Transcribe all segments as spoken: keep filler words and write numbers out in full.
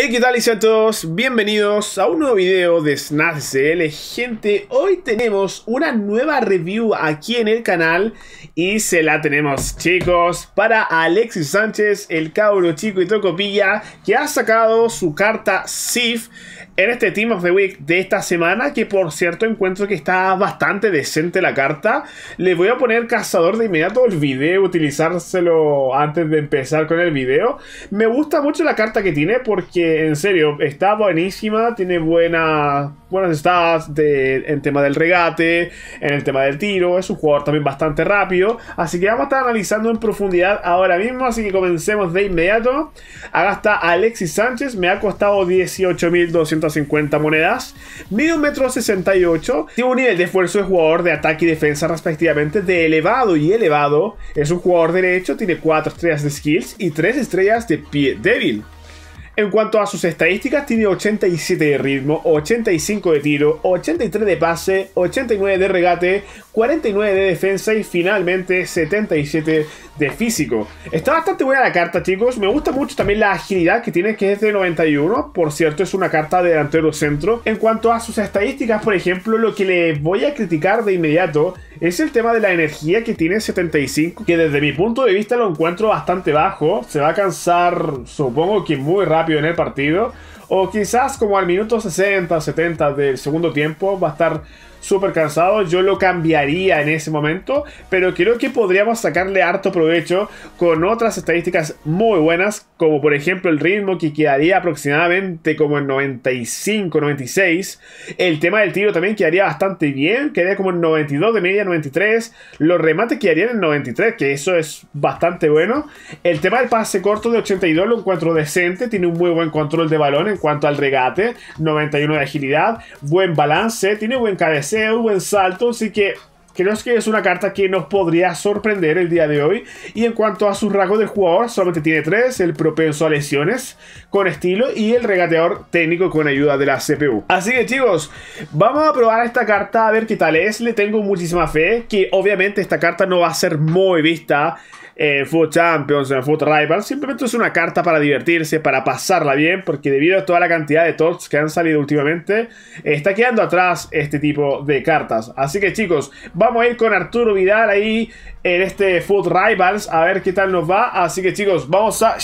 Hey, ¿qué tal? Y sean todos bienvenidos a un nuevo video de Snazzy C L. Gente, hoy tenemos una nueva review aquí en el canal y se la tenemos, chicos, para Alexis Sánchez, el cabro chico y tocopilla que ha sacado su carta S I F en este Team of the Week de esta semana, que por cierto encuentro que está bastante decente la carta. Le voy a poner cazador de inmediato el video, utilizárselo antes de empezar con el video. Me gusta mucho la carta que tiene porque en serio, está buenísima, tiene buena, buenas stats de, en tema del regate, en el tema del tiro, es un jugador también bastante rápido, así que vamos a estar analizando en profundidad ahora mismo, así que comencemos de inmediato. Acá está Alexis Sánchez, me ha costado dieciocho mil doscientas cincuenta monedas, mide un metro sesenta y ocho, tiene un nivel de esfuerzo de jugador de ataque y defensa respectivamente de elevado y elevado, es un jugador derecho, tiene cuatro estrellas de skills y tres estrellas de pie débil. En cuanto a sus estadísticas, tiene ochenta y siete de ritmo, ochenta y cinco de tiro, ochenta y tres de pase, ochenta y nueve de regate, cuarenta y nueve de defensa y finalmente setenta y siete de físico. Está bastante buena la carta, chicos. Me gusta mucho también la agilidad que tiene, que es de noventa y uno. Por cierto, es una carta de delantero centro. En cuanto a sus estadísticas, por ejemplo, lo que le voy a criticar de inmediato es el tema de la energía, que tiene setenta y cinco, que desde mi punto de vista lo encuentro bastante bajo. Se va a cansar, supongo que muy rápido en el partido, o quizás como al minuto sesenta, setenta del segundo tiempo va a estar súper cansado. Yo lo cambiaría en ese momento, pero creo que podríamos sacarle harto provecho con otras estadísticas muy buenas, como por ejemplo el ritmo, que quedaría aproximadamente como en noventa y cinco, noventa y seis. El tema del tiro también quedaría bastante bien, quedaría como en noventa y dos de media, noventa y tres. Los remates quedarían en noventa y tres, que eso es bastante bueno. El tema del pase corto de ochenta y dos lo encuentro decente, tiene un muy buen control de balón. En cuanto al regate, noventa y uno de agilidad, buen balance, tiene buen cabeceo, buen salto, así que creo que es una carta que nos podría sorprender el día de hoy. Y en cuanto a sus rasgos del jugador, solamente tiene tres: el propenso a lesiones con estilo y el regateador técnico con ayuda de la C P U. Así que, chicos, vamos a probar esta carta a ver qué tal es. Le tengo muchísima fe, que obviamente esta carta no va a ser muy vista en Foot Champions, en Foot Rivals. Simplemente es una carta para divertirse, para pasarla bien, porque debido a toda la cantidad de tots que han salido últimamente, está quedando atrás este tipo de cartas. Así que, chicos, vamos a ir con Arturo Vidal ahí en este Foot Rivals a ver qué tal nos va. Así que, chicos, vamos a...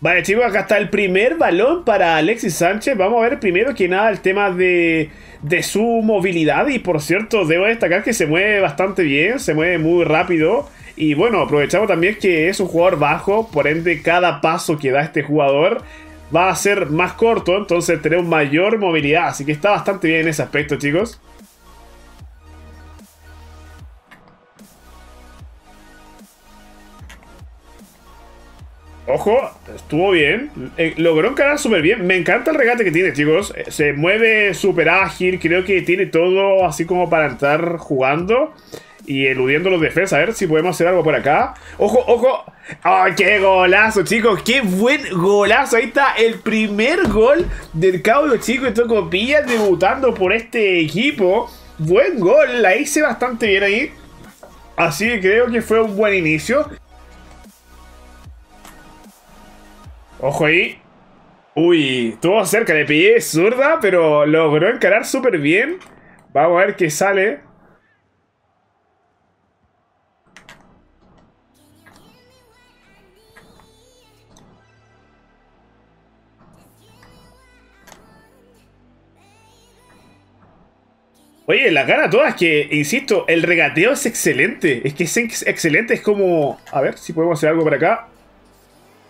Vale, chicos, acá está el primer balón para Alexis Sánchez. Vamos a ver primero que nada el tema de, de su movilidad. Y por cierto, debo destacar que se mueve bastante bien, se mueve muy rápido. Y bueno, aprovechamos también que es un jugador bajo, por ende cada paso que da este jugador va a ser más corto, entonces tenemos mayor movilidad, así que está bastante bien en ese aspecto, chicos. Ojo, estuvo bien, eh, logró encarar súper bien. Me encanta el regate que tiene, chicos, eh, se mueve súper ágil, creo que tiene todo así como para entrar jugando y eludiendo los defensas. A ver si podemos hacer algo por acá. ¡Ojo, ojo! ¡Oh, qué golazo, chicos! ¡Qué buen golazo! Ahí está el primer gol del cabro chico de tocopilla debutando por este equipo. Buen gol, la hice bastante bien ahí, así que creo que fue un buen inicio. Ojo ahí. Uy, estuvo cerca, le pillé zurda, pero logró encarar súper bien. Vamos a ver qué sale. Oye, la cara toda, es que, insisto, el regateo es excelente. Es que es ex excelente, es como... A ver si podemos hacer algo por acá.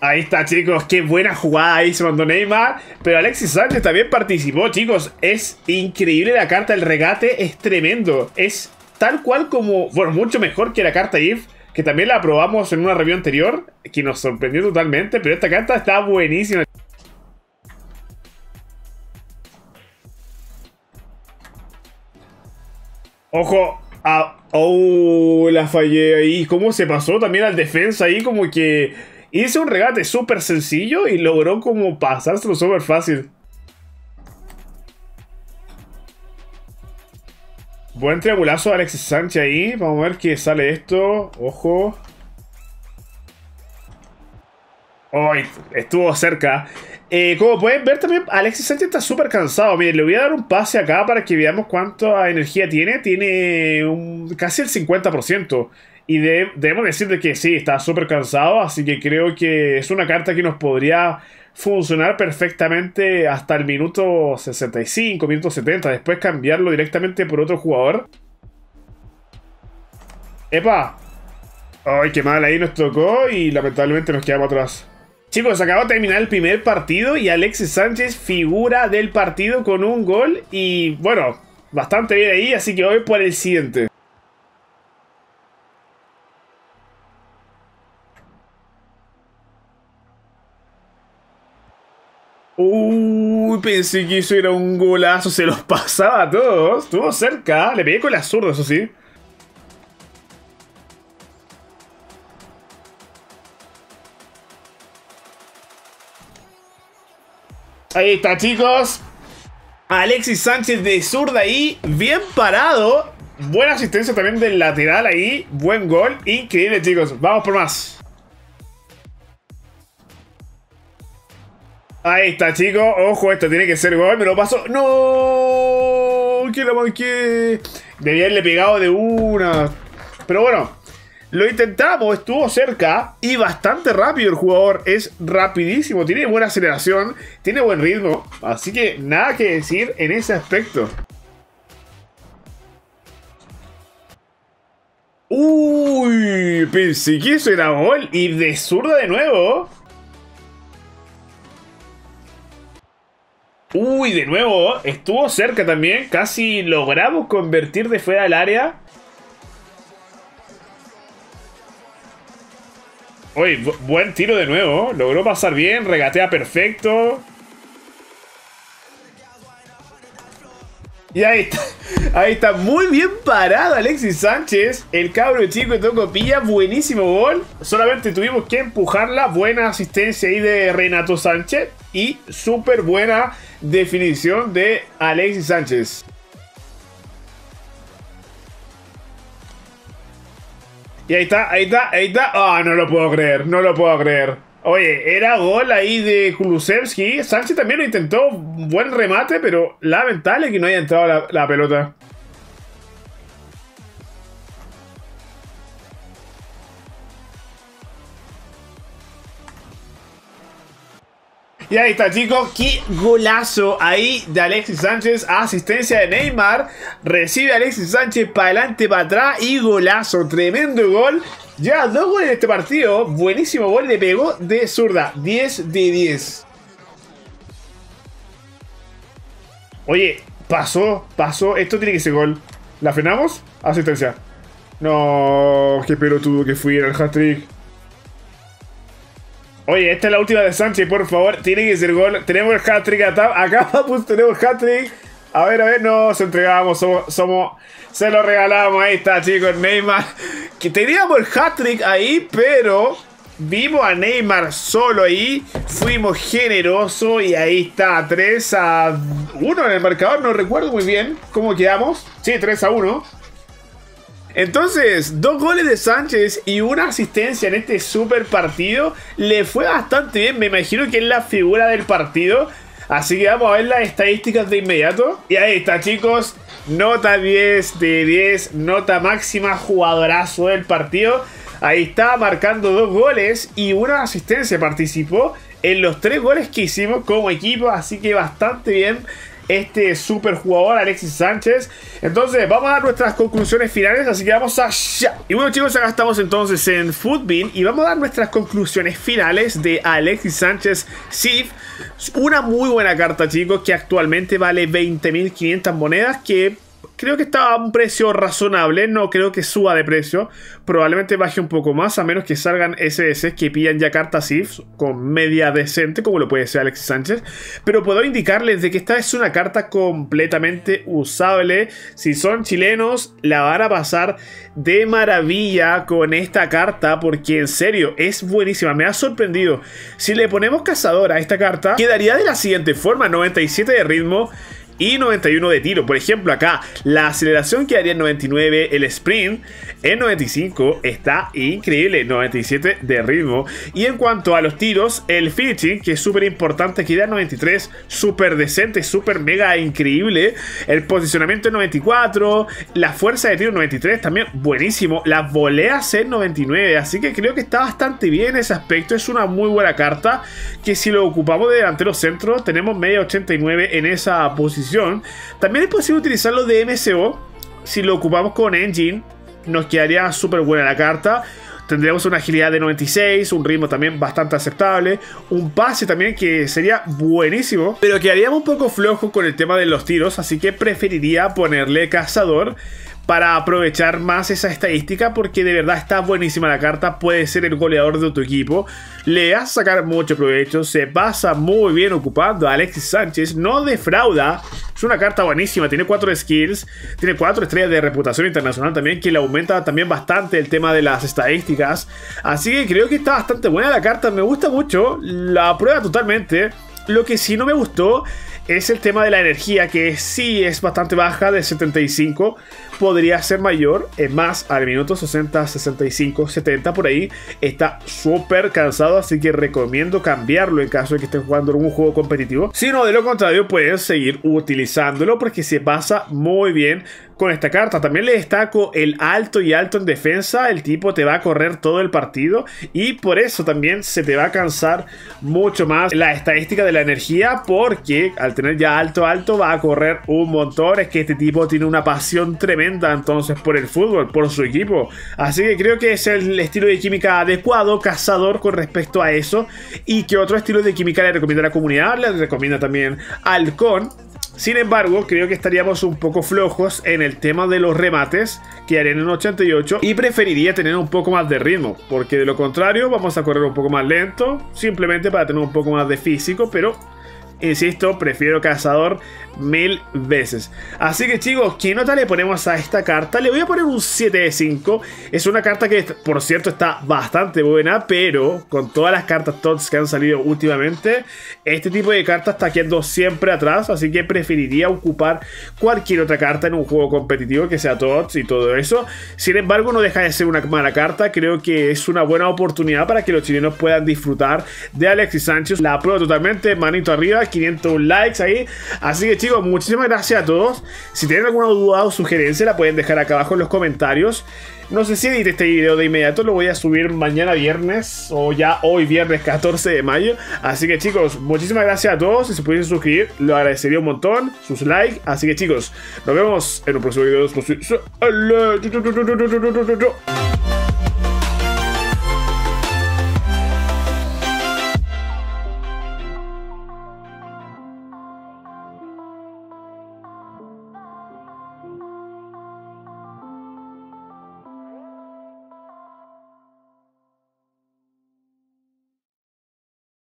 Ahí está, chicos, qué buena jugada ahí se mandó Neymar. Pero Alexis Sánchez también participó, chicos. Es increíble la carta, el regate es tremendo. Es tal cual como... Bueno, mucho mejor que la carta S I F, que también la probamos en una review anterior, que nos sorprendió totalmente, pero esta carta está buenísima. Ojo, ah, oh, la fallé ahí. Cómo se pasó también al defensa ahí, como que hizo un regate súper sencillo y logró como pasárselo súper fácil. Buen triangulazo de Alexis Sánchez ahí. Vamos a ver qué sale esto. Ojo. Hoy estuvo cerca. Eh, como pueden ver también, Alexis Sánchez está súper cansado. Miren, le voy a dar un pase acá para que veamos cuánta energía tiene. Tiene un, casi el cincuenta por ciento. Y de, debemos decir de que sí, está súper cansado. Así que creo que es una carta que nos podría funcionar perfectamente hasta el minuto sesenta y cinco, minuto setenta. Después cambiarlo directamente por otro jugador. ¡Epa! ¡Ay, qué mal! Ahí nos tocó y lamentablemente nos quedamos atrás. Chicos, acabo de terminar el primer partido y Alexis Sánchez figura del partido con un gol y, bueno, bastante bien ahí, así que voy por el siguiente. Uy, pensé que eso era un golazo, se los pasaba a todos, estuvo cerca, le pegué con la zurda, eso sí. Ahí está, chicos. Alexis Sánchez de zurda ahí. Bien parado. Buena asistencia también del lateral ahí. Buen gol. Increíble, chicos. Vamos por más. Ahí está, chicos. Ojo, esto tiene que ser gol. Me lo paso. ¡No! ¡Que lo manqué! Debía haberle pegado de una. Pero bueno. Lo intentamos, estuvo cerca y bastante rápido el jugador, es rapidísimo, tiene buena aceleración, tiene buen ritmo, así que nada que decir en ese aspecto. Uy, pensé que eso era gol y de zurda de nuevo. Uy, de nuevo, estuvo cerca también, casi logramos convertir de fuera del área. Oye, buen tiro de nuevo. Logró pasar bien, regatea perfecto. Y ahí está. Ahí está. Muy bien parado Alexis Sánchez. El cabro chico de Tocopilla. Buenísimo gol. Solamente tuvimos que empujarla. Buena asistencia ahí de Renato Sánchez. Y súper buena definición de Alexis Sánchez. Y ahí está, ahí está, ahí está. Ah, oh, no lo puedo creer, no lo puedo creer. Oye, era gol ahí de Kulusevski. Sánchez también lo intentó, buen remate, pero lamentable que no haya entrado la, la pelota. Y ahí está, chicos, qué golazo ahí de Alexis Sánchez, asistencia de Neymar, recibe a Alexis Sánchez para adelante, para atrás y golazo, tremendo gol, ya dos goles en este partido, buenísimo gol, le pegó de zurda, diez de diez. Oye, pasó, pasó, esto tiene que ser gol, ¿la frenamos? Asistencia. No, qué pelotudo que fui en el hat-trick. Oye, esta es la última de Sánchez, por favor. Tiene que ser gol. Tenemos el hat-trick acá, pues tenemos el hat-trick. A ver, a ver, nos entregamos, somos, somos... Se lo regalamos, ahí está, chicos, Neymar. Que teníamos el hat-trick ahí, pero... Vimos a Neymar solo ahí. Fuimos generosos y ahí está, tres a uno en el marcador. No recuerdo muy bien cómo quedamos. Sí, tres a uno. Entonces, dos goles de Sánchez y una asistencia en este super partido. Le fue bastante bien, me imagino que es la figura del partido. Así que vamos a ver las estadísticas de inmediato. Y ahí está, chicos, nota diez de diez, nota máxima, jugadorazo del partido. Ahí está, marcando dos goles y una asistencia. Participó en los tres goles que hicimos como equipo, así que bastante bien este super jugador Alexis Sánchez. Entonces vamos a dar nuestras conclusiones finales, así que vamos allá. Y bueno, chicos, acá estamos entonces en Footbin y vamos a dar nuestras conclusiones finales de Alexis Sánchez S I F. Una muy buena carta, chicos, que actualmente vale veinte mil quinientas monedas, que creo que está a un precio razonable. No creo que suba de precio, probablemente baje un poco más, a menos que salgan S S que pillan ya cartas S I F con media decente, como lo puede ser Alexis Sánchez. Pero puedo indicarles de que esta es una carta completamente usable. Si son chilenos, la van a pasar de maravilla con esta carta, porque en serio es buenísima, me ha sorprendido. Si le ponemos cazador a esta carta, quedaría de la siguiente forma: noventa y siete de ritmo y noventa y uno de tiro. Por ejemplo, acá la aceleración quedaría en noventa y nueve, el sprint en noventa y cinco, está increíble, noventa y siete de ritmo. Y en cuanto a los tiros, el finishing, que es súper importante, queda en noventa y tres, súper decente, súper mega increíble. El posicionamiento en noventa y cuatro, la fuerza de tiro noventa y tres también, buenísimo. Las voleas en noventa y nueve, así que creo que está bastante bien ese aspecto. Es una muy buena carta que si lo ocupamos de delantero centro, tenemos media ochenta y nueve en esa posición. También es posible utilizarlo de M C O, si lo ocupamos con Engine, nos quedaría súper buena la carta. Tendríamos una agilidad de noventa y seis, un ritmo también bastante aceptable, un pase también que sería buenísimo, pero quedaríamos un poco flojos con el tema de los tiros, así que preferiría ponerle cazador para aprovechar más esa estadística, porque de verdad está buenísima la carta. Puede ser el goleador de tu equipo, le vas a sacar mucho provecho, se pasa muy bien ocupando a Alexis Sánchez, no defrauda, es una carta buenísima, tiene cuatro skills, tiene cuatro estrellas de reputación internacional también, que le aumenta también bastante el tema de las estadísticas, así que creo que está bastante buena la carta, me gusta mucho, la prueba totalmente. Lo que sí no me gustó es el tema de la energía, que sí es bastante baja, de setenta y cinco, podría ser mayor, es más, al minuto sesenta, sesenta y cinco, setenta, por ahí, está súper cansado, así que recomiendo cambiarlo en caso de que estén jugando algún juego competitivo. Si no, de lo contrario, pueden seguir utilizándolo porque se pasa muy bien con esta carta. También le destaco el alto y alto en defensa, el tipo te va a correr todo el partido y por eso también se te va a cansar mucho más la estadística de la energía, porque al tener ya alto alto va a correr un montón. Es que este tipo tiene una pasión tremenda entonces por el fútbol, por su equipo, así que creo que es el estilo de química adecuado, cazador, con respecto a eso. Y que otro estilo de química le recomienda a la comunidad, le recomienda también Halcón. Sin embargo, creo que estaríamos un poco flojos en el tema de los remates, que harían en ochenta y ocho, y preferiría tener un poco más de ritmo, porque de lo contrario vamos a correr un poco más lento, simplemente para tener un poco más de físico, pero insisto, prefiero cazador mil veces. Así que chicos, ¿qué nota le ponemos a esta carta? Le voy a poner un siete de cinco. Es una carta que, por cierto, está bastante buena, pero con todas las cartas tots que han salido últimamente, este tipo de cartas está quedando siempre atrás, así que preferiría ocupar cualquier otra carta en un juego competitivo que sea tots y todo eso. Sin embargo, no deja de ser una mala carta. Creo que es una buena oportunidad para que los chilenos puedan disfrutar de Alexis Sánchez. La apruebo totalmente, manito arriba, quinientos likes ahí. Así que chicos, muchísimas gracias a todos. Si tienen alguna duda o sugerencia, la pueden dejar acá abajo en los comentarios. No sé si edité este video de inmediato, lo voy a subir mañana viernes o ya hoy viernes catorce de mayo. Así que chicos, muchísimas gracias a todos. Si se pudiesen suscribir, lo agradecería un montón, sus likes. Así que chicos, nos vemos en un próximo video.